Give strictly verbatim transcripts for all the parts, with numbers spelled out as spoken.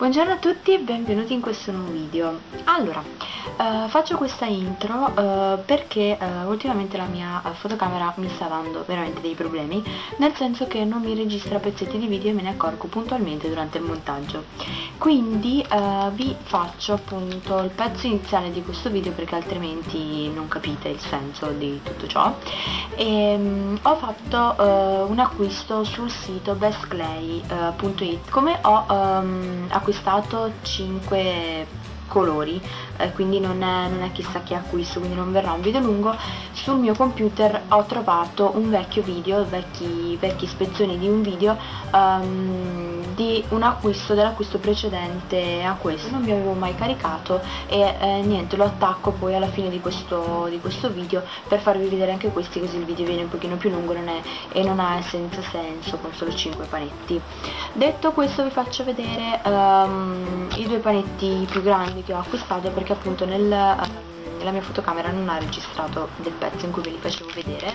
Buongiorno a tutti e benvenuti in questo nuovo video. Allora, eh, faccio questa intro eh, perché eh, ultimamente la mia eh, fotocamera mi sta dando veramente dei problemi, nel senso che non mi registra pezzetti di video e me ne accorgo puntualmente durante il montaggio. Quindi eh, vi faccio appunto il pezzo iniziale di questo video perché altrimenti non capite il senso di tutto ciò. E, mh, ho fatto eh, un acquisto sul sito best clay punto it, come ho um, acquistato cinque colori, eh, quindi non è, non è chissà che acquisto, quindi non verrà un video lungo. Sul mio computer ho trovato un vecchio video, vecchi, vecchi spezzoni di un video um, di un acquisto, dell'acquisto precedente a questo. Non mi avevo mai caricato e eh, niente, lo attacco poi alla fine di questo, di questo video per farvi vedere anche questi, così il video viene un pochino più lungo non è, e non ha senza senso con solo cinque panetti. Detto questo, vi faccio vedere um, i due panetti più grandi che ho acquistato, perché appunto nel, nella mia fotocamera non ha registrato del pezzo in cui ve li facevo vedere.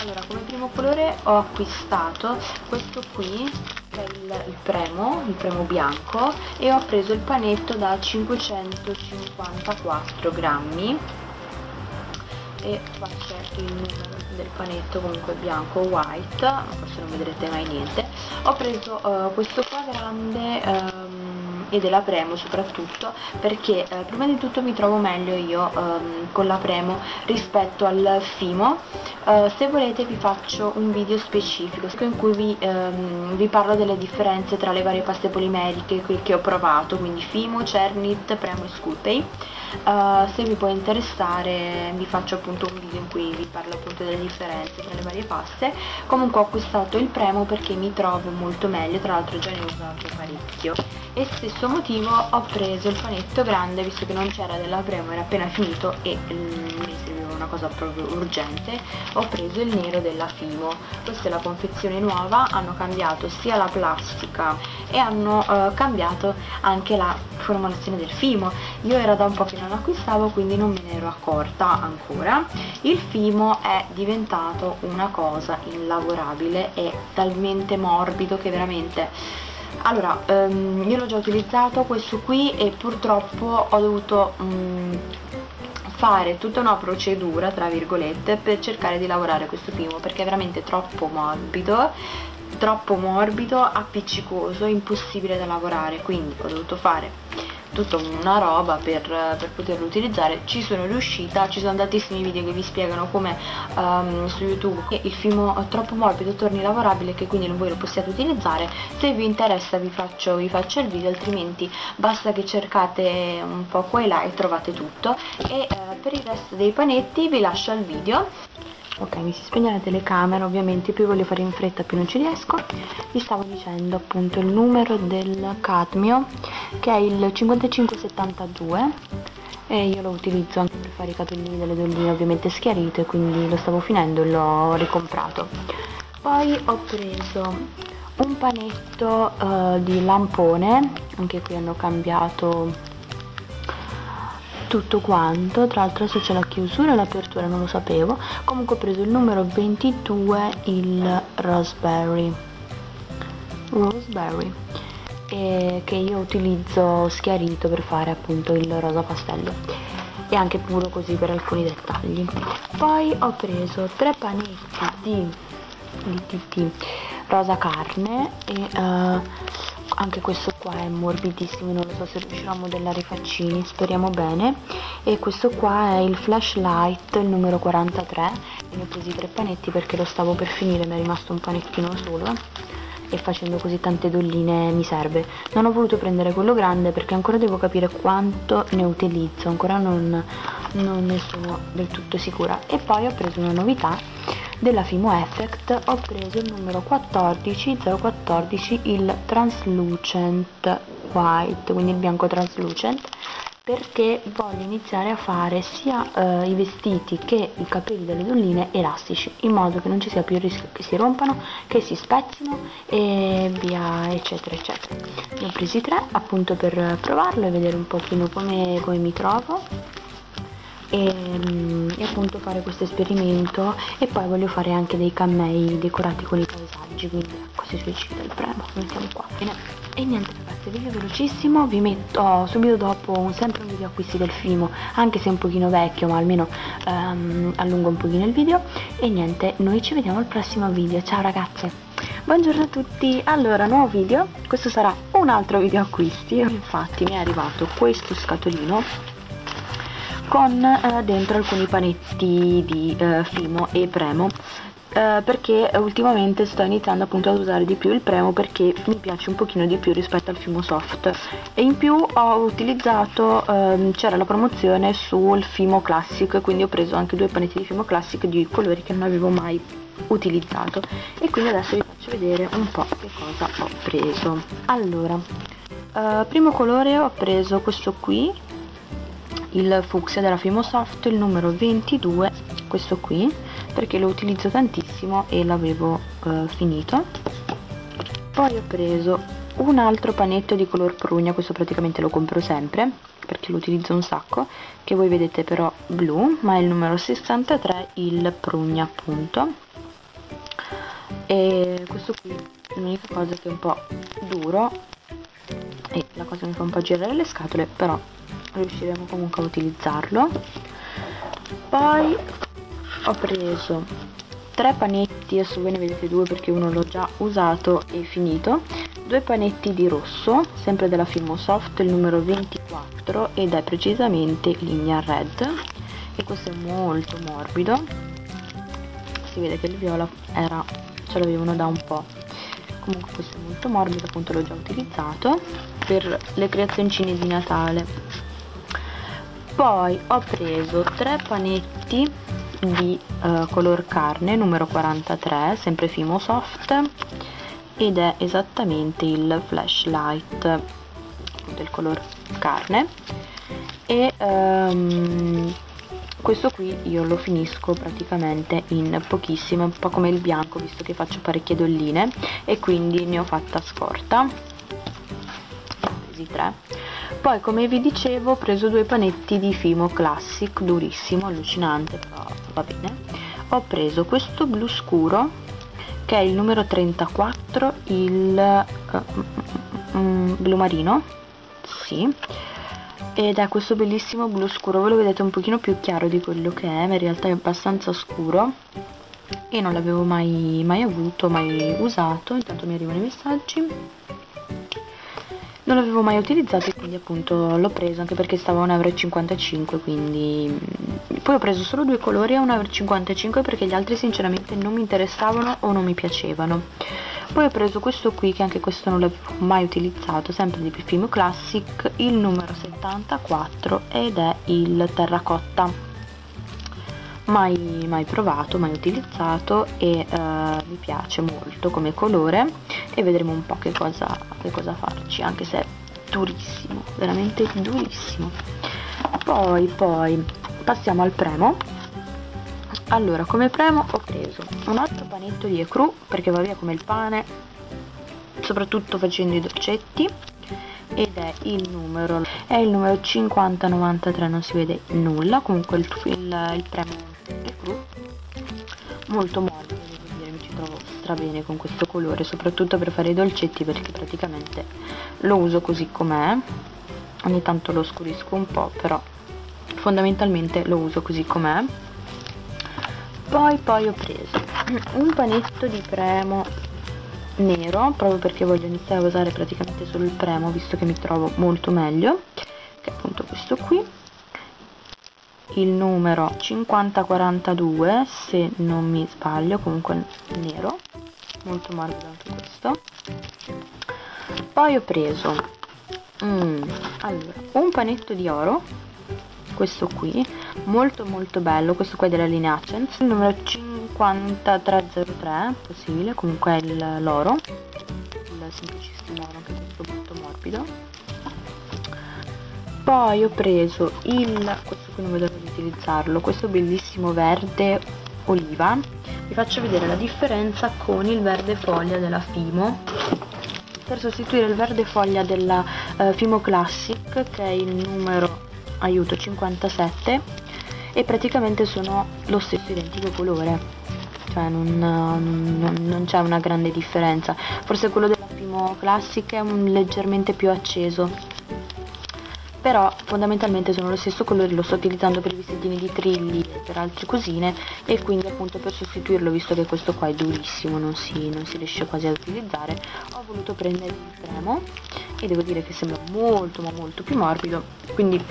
Allora, come primo colore ho acquistato questo qui, del, il Premo, il Premo bianco, e ho preso il panetto da cinquecentocinquantaquattro grammi, e qua c'è il numero del panetto, comunque bianco, white, forse non vedrete mai niente. Ho preso uh, questo qua grande um, e della Premo soprattutto perché eh, prima di tutto mi trovo meglio io ehm, con la Premo rispetto al Fimo. Eh, se volete vi faccio un video specifico in cui vi, ehm, vi parlo delle differenze tra le varie paste polimeriche che ho provato, quindi Fimo, Cernit, Premo e Scoopay. Eh, se vi può interessare vi faccio appunto un video in cui vi parlo appunto delle differenze tra le varie paste. Comunque ho acquistato il Premo perché mi trovo molto meglio, tra l'altro già ne ho usato parecchio, e stesso motivo ho preso il panetto grande visto che non c'era della Premo, era appena finito e mi serviva una cosa proprio urgente. Ho preso il nero della Fimo, questa è la confezione nuova, hanno cambiato sia la plastica e hanno eh, cambiato anche la formulazione del Fimo. Io era da un po' che non acquistavo, quindi non me ne ero accorta ancora. Il Fimo è diventato una cosa inlavorabile, è talmente morbido che veramente... Allora, um, io l'ho già utilizzato questo qui e purtroppo ho dovuto um, fare tutta una procedura, tra virgolette, per cercare di lavorare questo Fimo, perché è veramente troppo morbido, troppo morbido, appiccicoso, impossibile da lavorare, quindi ho dovuto fare tutta una roba per, per poterlo utilizzare. Ci sono riuscita, ci sono tantissimi video che vi spiegano come um, su YouTube che il Fimo troppo morbido torni lavorabile, che quindi voi lo possiate utilizzare. Se vi interessa vi faccio, vi faccio il video, altrimenti basta che cercate un po' qua e là e trovate tutto. E uh, per il resto dei panetti vi lascio al video. Ok, mi si spegne la telecamera, ovviamente più voglio fare in fretta più non ci riesco. Vi stavo dicendo appunto il numero del cadmio, che è il cinquantacinque settantadue, e io lo utilizzo anche per fare i capellini delle dolline, ovviamente schiarite, quindi lo stavo finendo e l'ho ricomprato. Poi ho preso un panetto uh, di lampone, anche qui hanno cambiato tutto quanto, tra l'altro se c'è la chiusura e l'apertura non lo sapevo. Comunque ho preso il numero ventidue, il raspberry raspberry e che io utilizzo schiarito per fare appunto il rosa pastello e anche puro così per alcuni dettagli. Poi ho preso tre panetti di, di, di, di rosa carne e uh, anche questo qua è morbidissimo, non lo so se riuscirò a modellare i faccini, speriamo bene. E questo qua è il flashlight, il numero quarantatré, e ne ho presi tre panetti perché lo stavo per finire, mi è rimasto un panettino solo e facendo così tante dolline mi serve. Non ho voluto prendere quello grande perché ancora devo capire quanto ne utilizzo, ancora non, non ne sono del tutto sicura. E poi ho preso una novità della Fimo Effect, ho preso il numero quattordici zero quattordici, il translucent white, quindi il bianco translucent, perché voglio iniziare a fare sia eh, i vestiti che i capelli delle dolline elastici, in modo che non ci sia più il rischio che si rompano, che si spezzino e via eccetera eccetera. Ne ho presi tre appunto per provarlo e vedere un pochino come, come mi trovo. e, e appunto fare questo esperimento, e poi voglio fare anche dei cammei decorati con i paesaggi, quindi ecco, si suicida il Premo, lo mettiamo qua. Bene. E niente ragazzi, video velocissimo, vi metto oh, subito dopo un, sempre un video acquisti del Fimo, anche se un pochino vecchio, ma almeno um, allungo un pochino il video. E niente, noi ci vediamo al prossimo video, ciao ragazze! Buongiorno a tutti, allora nuovo video, questo sarà un altro video acquisti. Infatti mi è arrivato questo scatolino con eh, dentro alcuni panetti di eh, Fimo e Premo, eh, perché ultimamente sto iniziando appunto ad usare di più il Premo perché mi piace un pochino di più rispetto al Fimo Soft, e in più ho utilizzato, ehm, c'era la promozione sul Fimo Classic, quindi ho preso anche due panetti di Fimo Classic di colori che non avevo mai utilizzato, e quindi adesso vi faccio vedere un po' che cosa ho preso. Allora, eh, primo colore ho preso questo qui, il fucsia della Fimo Soft, il numero ventidue, questo qui, perché lo utilizzo tantissimo e l'avevo eh, finito. Poi ho preso un altro panetto di color prugna, questo praticamente lo compro sempre perché lo utilizzo un sacco, che voi vedete però blu, ma è il numero sessantatré, il prugna appunto. E questo qui l'unica cosa che è un po' duro e la cosa mi fa un po' girare le scatole, però riusciremo comunque a utilizzarlo. Poi ho preso tre panetti, adesso ve ne vedete due perché uno l'ho già usato e finito, due panetti di rosso, sempre della Fimo Soft, il numero ventiquattro, ed è precisamente linea red, e questo è molto morbido, si vede che il viola era... ce l'avevano da un po', comunque questo è molto morbido, appunto l'ho già utilizzato per le creazioncine di Natale. Poi ho preso tre panetti di eh, color carne, numero quarantatré, sempre Fimo Soft, ed è esattamente il flashlight del color carne, e um, questo qui io lo finisco praticamente in pochissimo, un po' come il bianco, visto che faccio parecchie dolline, e quindi ne ho fatta scorta, così tre. Poi come vi dicevo ho preso due panetti di Fimo Classic, durissimo, allucinante, però va bene. Ho preso questo blu scuro che è il numero trentaquattro, il uh, mm, blu marino, sì, ed è questo bellissimo blu scuro, ve lo vedete un pochino più chiaro di quello che è, ma in realtà è abbastanza scuro e non l'avevo mai, mai avuto, mai usato. Intanto mi arrivano i messaggi, non l'avevo mai utilizzato e quindi appunto l'ho preso, anche perché stava a un euro e cinquantacinque, quindi poi ho preso solo due colori a un euro e cinquantacinque perché gli altri sinceramente non mi interessavano o non mi piacevano. Poi ho preso questo qui, che anche questo non l'avevo mai utilizzato, sempre di Fimo Classic, il numero settantaquattro, ed è il terracotta, mai, mai provato, mai utilizzato, e eh, mi piace molto come colore, e vedremo un po' che cosa, che cosa farci, anche se è durissimo, veramente durissimo. Poi, poi passiamo al Premo. Allora, come Premo ho preso un altro panetto di ecru, perché va via come il pane, soprattutto facendo i dolcetti, ed è il numero, è il numero cinquanta novantatré, non si vede nulla, comunque il, il, il Premo ecru, molto morbido, devo dire, mi ci trovo strabene con questo colore, soprattutto per fare i dolcetti, perché praticamente lo uso così com'è, ogni tanto lo scurisco un po', però fondamentalmente lo uso così com'è. Poi, poi ho preso un panetto di Premo nero, proprio perché voglio iniziare a usare praticamente solo il Premo, visto che mi trovo molto meglio, che è appunto questo qui, il numero cinquanta quarantadue, se non mi sbaglio, comunque nero, molto morbido anche questo. Poi ho preso mm, allora, un panetto di oro, questo qui, molto molto bello, questo qua è della linea Accents, il numero cinquantatré zero tre, possibile, comunque è il, l'oro, il semplicissimo oro, anche questo molto morbido. Poi ho preso il, questo qui non vedo di utilizzarlo, questo bellissimo verde oliva, vi faccio vedere la differenza con il verde foglia della Fimo, per sostituire il verde foglia della eh, Fimo Classic, che è il numero, aiuto, cinquantasette, e praticamente sono lo stesso identico colore, cioè non, non, non c'è una grande differenza. Forse quello della Fimo Classic è un leggermente più acceso, però fondamentalmente sono lo stesso colore. Lo sto utilizzando per i vestitini di trilli e per altre cosine, e quindi appunto per sostituirlo, visto che questo qua è durissimo, non si, non si riesce quasi a utilizzare, ho voluto prendere il Premo e devo dire che sembra molto ma molto più morbido, quindi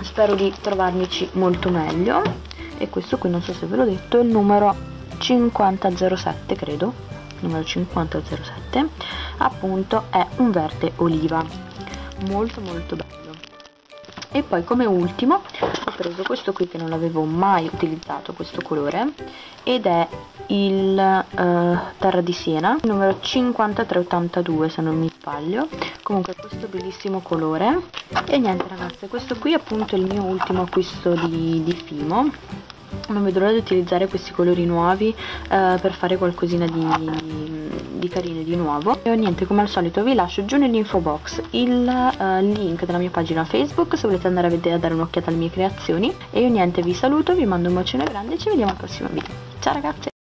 spero di trovarmici molto meglio. E questo qui, non so se ve l'ho detto, è il numero cinquanta zero sette, credo, numero cinquanta zero sette, appunto è un verde oliva, molto molto bello. E poi come ultimo ho preso questo qui, che non l'avevo mai utilizzato questo colore, ed è il eh, Terra di Siena, numero cinquantatré ottantadue se non mi sbaglio. Comunque questo bellissimo colore. E niente ragazze, questo qui è appunto il mio ultimo acquisto di, di Fimo. Non vedo l'ora di utilizzare questi colori nuovi eh, per fare qualcosina di, di carino, di nuovo. E niente, come al solito vi lascio giù nell'info box il eh, link della mia pagina Facebook, se volete andare a vedere, a dare un'occhiata alle mie creazioni. E io niente, vi saluto, vi mando un bacione grande e ci vediamo al prossimo video. Ciao ragazze!